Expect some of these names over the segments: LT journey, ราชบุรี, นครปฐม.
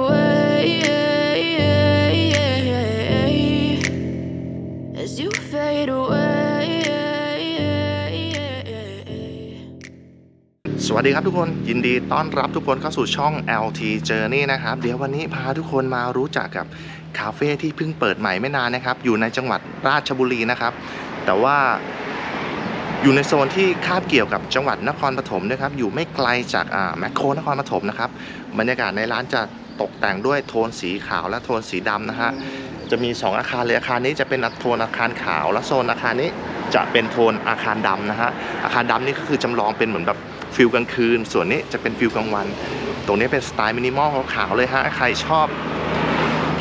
away, as you fade away. สวัสดีครับทุกคนยินดีต้อนรับทุกคนเข้าสู่ช่อง LT journey นะครับเดี๋ยววันนี้พาทุกคนมารู้จักกับคาเฟ่ที่เพิ่งเปิดใหม่ไม่นานนะครับอยู่ในจังหวัดราชบุรีนะครับแต่ว่าอยู่ในโซนที่คาบเกี่ยวกับจังหวัดนครปฐมนะครับอยู่ไม่ไกลจากแมคโครนครปฐมนะครับบรรยากาศในร้านจะตกแต่งด้วยโทนสีขาวและโทนสีดำนะฮะจะมี2อาคารเลยอาคารนี้จะเป็นโทนอาคารขาวและโซนอาคารนี้จะเป็นโทนอาคารดำนะฮะอาคารดำนี่ก็คือจำลองเป็นเหมือนแบบฟิลกลางคืนส่วนนี้จะเป็นฟิลกลางวันตรงนี้เป็นสไตล์มินิมอลขาวๆเลยฮะใครชอบ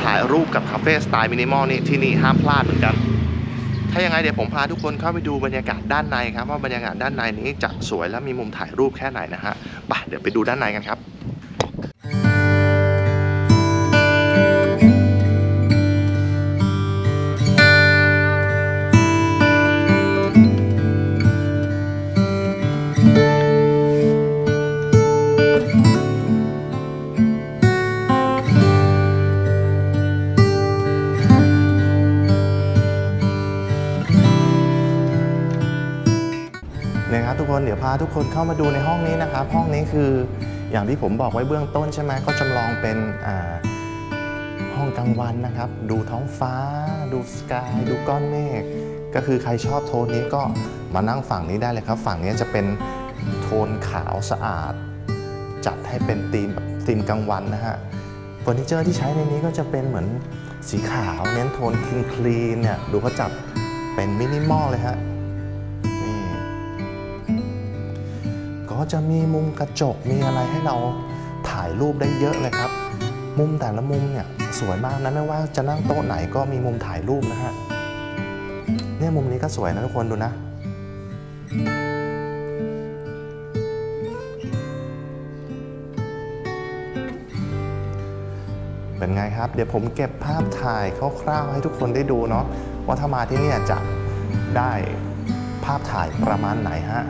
ถ่ายรูปกับคาเฟ่สไตล์มินิมอลนี่ที่นี่ห้ามพลาดเหมือนกันถ้ายังไงเดี๋ยวผมพาทุกคนเข้าไปดูบรรยากาศด้านในครับว่าบรรยากาศด้านในนี้จะสวยและมีมุมถ่ายรูปแค่ไหนนะฮะไปเดี๋ยวไปดูด้านในกันครับนะครับทุกคนเดี๋ยวพาทุกคนเข้ามาดูในห้องนี้นะครับห้องนี้คืออย่างที่ผมบอกไว้เบื้องต้นใช่ไหมก็จำลองเป็นห้องกลางวันนะครับดูท้องฟ้าดูสกายดูก้อนเมฆก็คือใครชอบโทนนี้ก็มานั่งฝั่งนี้ได้เลยครับฝั่งนี้จะเป็นโทนขาวสะอาดจัดให้เป็นธีมกลางวันนะฮะเฟอร์นิเจอร์ที่ใช้ในนี้ก็จะเป็นเหมือนสีขาวเน้นโทนคลีนเนี่ยดูเขาจัดเป็นมินิมอลเลยฮะก็จะมีมุมกระจกมีอะไรให้เราถ่ายรูปได้เยอะเลยครับมุมแต่ละมุมเนี่ยสวยมากนะไม่ว่าจะนั่งโต๊ะไหนก็มีมุมถ่ายรูปนะฮะเนี่ยมุมนี้ก็สวยนะทุกคนดูนะเป็นไงครับเดี๋ยวผมเก็บภาพถ่ายคร่าวๆให้ทุกคนได้ดูเนาะว่าถ้ามาที่นี่จะได้ภาพถ่ายประมาณไหนฮะ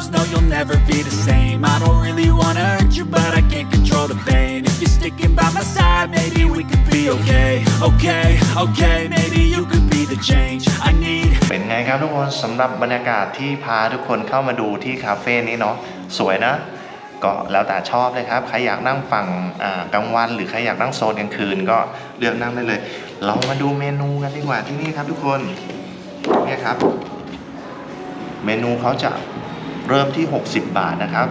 no, you'll never be the same. I don't really wanna hurt you, but I can't control the pain. If you're sticking by my side, maybe we could be okay. Okay, okay, maybe you could be the change I need. เป็นไงครับทุกคนสำหรับบรรยากาศที่พาทุกคนเข้ามาดูที่คาเฟ่นี้เนาะสวยนะก็แล้วแต่ชอบเลยครับใครอยากนั่งฝั่งกลางวันหรือใครอยากนั่งโซนกลางคืนก็เลือกนั่งได้เลยเรามาดูเมนูกันดีกว่าที่นี่ครับทุกคนนี่ครับเมนูเขาจะเริ่มที่60บาทนะครับ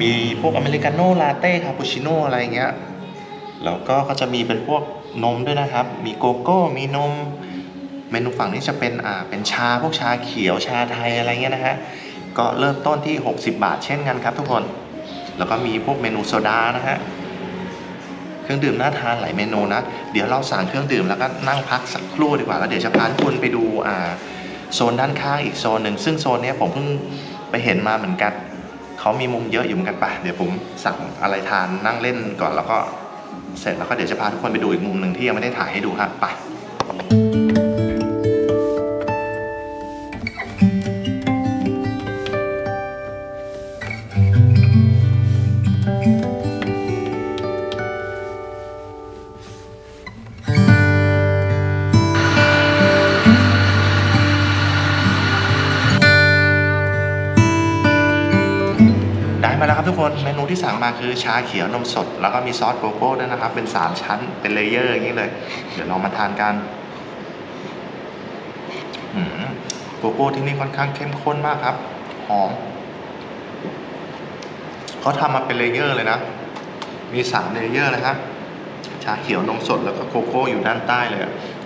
มีพวกอเมริกาโน่ลาเต้คาปูชิโน่อะไรเงี้ยแล้วก็จะมีเป็นพวกนมด้วยนะครับมีโกโก้มีนม เมนูฝั่งนี้จะเป็นชาพวกชาเขียวชาไทยอะไรเงี้ยนะฮะก็เริ่มต้นที่60บาทเช่นกันครับทุกคนแล้วก็มีพวกเมนูโซดานะฮะเครื่องดื่มน่าทานหลายเมนูนะเดี๋ยวเราสั่งเครื่องดื่มแล้วก็นั่งพักสักครู่ดีกว่าแล้วเดี๋ยวจะพาทุกคนไปดูโซนด้านข้างอีกโซนหนึ่งซึ่งโซนนี้ผมเพิ่งไปเห็นมาเหมือนกันเขามีมุมเยอะอยู่เหมือนกันป่ะเดี๋ยวผมสั่งอะไรทานนั่งเล่นก่อนแล้วก็เสร็จแล้วก็เดี๋ยวจะพาทุกคนไปดูอีกมุมหนึ่งที่ยังไม่ได้ถ่ายให้ดูฮะไปทุกคนเมนูที่สั่งมาคือชาเขียวนมสดแล้วก็มีซอสโกโก้ด้วยนะครับเป็น3ชั้นเป็นเลเยอร์อย่างนี้เลยเดี๋ยวลองมาทานกันโกโก้ที่นี่ค่อนข้างเข้มข้นมากครับหอมเขาทำมาเป็นเลเยอร์เลยนะมี3เลเยอร์เลยครับชาเขียวนมสดแล้วก็โกโก้อยู่ด้านใต้เลย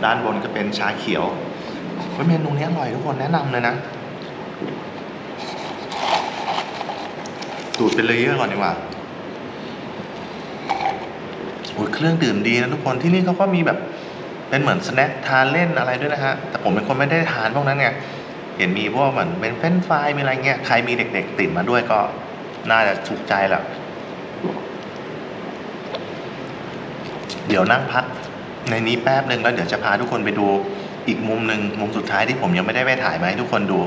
ด้านบนก็เป็นชาเขียวเมนูนี้อร่อยทุกคนแนะนำเลยนะดูดเป็นเลเยอร์ก่อนดีกว่าโอ้ยเครื่องดื่มดีนะทุกคนที่นี่เขาก็มีแบบเป็นเหมือนสแน็คทานเล่นอะไรด้วยนะฮะแต่ผมเป็นคนไม่ได้ทานพวกนั้นไงเห็นมีพวกเหมือนเป็นเฟรนช์ฟรายมีอะไรเงี้ยใครมีเด็กๆติดมาด้วยก็น่าจะถูกใจแหละเดี๋ยวนั่งพักในนี้แป๊บนึงแล้วเดี๋ยวจะพาทุกคนไปดูอีกมุมหนึ่งมุมสุดท้ายที่ผมยังไม่ได้ไปถ่ายมาให้ทุกคนดู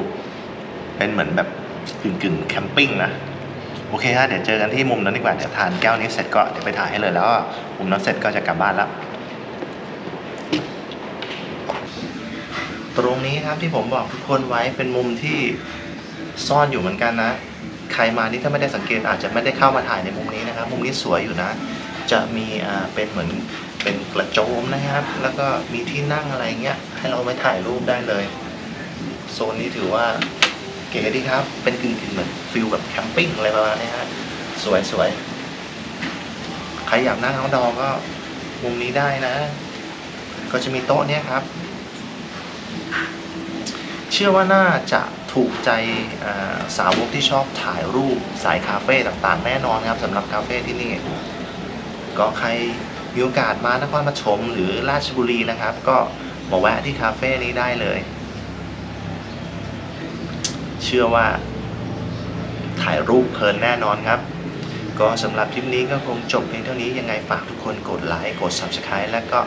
เป็นเหมือนแบบกึ่งแคมปิ้งนะโอเคฮะเดี๋ยวเจอกันที่มุมนั้นดีกว่าเดี๋ยวทานแก้วนี้เสร็จก็เดี๋ยวไปถ่ายให้เลยแล้วมุมนั้นเสร็จก็จะกลับบ้านแล้วตรงนี้ครับที่ผมบอกทุกคนไว้เป็นมุมที่ซ่อนอยู่เหมือนกันนะใครมานี่ถ้าไม่ได้สังเกตอาจจะไม่ได้เข้ามาถ่ายในมุมนี้นะครับมุมนี้สวยอยู่นะจะมีเป็นเหมือนเป็นกระโจมนะครับแล้วก็มีที่นั่งอะไรเงี้ยให้เราไปถ่ายรูปได้เลยโซนนี้ถือว่าเก๋ดีครับเป็นกึ่งเหมือนฟิลแบบแคมปิ้งอะไรประมาณนี้ฮะสวยใครอยากนั่งเอาดอก็มุมนี้ได้นะก็จะมีโต๊ะเนี้ยครับเชื่อว่าน่าจะถูกใจสาวกที่ชอบถ่ายรูปสายคาเฟ่ต่างๆแน่นอนครับสำหรับคาเฟ่ที่นี่ก็ใครมีโอกาสมานครปฐมหรือราชบุรีนะครับก็มาแวะที่คาเฟ่นี้ได้เลยเชื่อว่าถ่ายรูปเพลินแน่นอนครับก็สำหรับคลิปนี้ก็คงจบเพียงเท่านี้ยังไงฝากทุกคนกดไลค์กด Subscribe และก็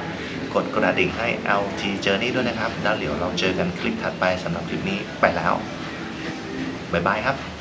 กดกระดิ่งให้ LT Journey ด้วยนะครับแล้วเดี๋ยวเราเจอกันคลิปถัดไปสำหรับคลิปนี้ไปแล้วบ๊ายบายครับ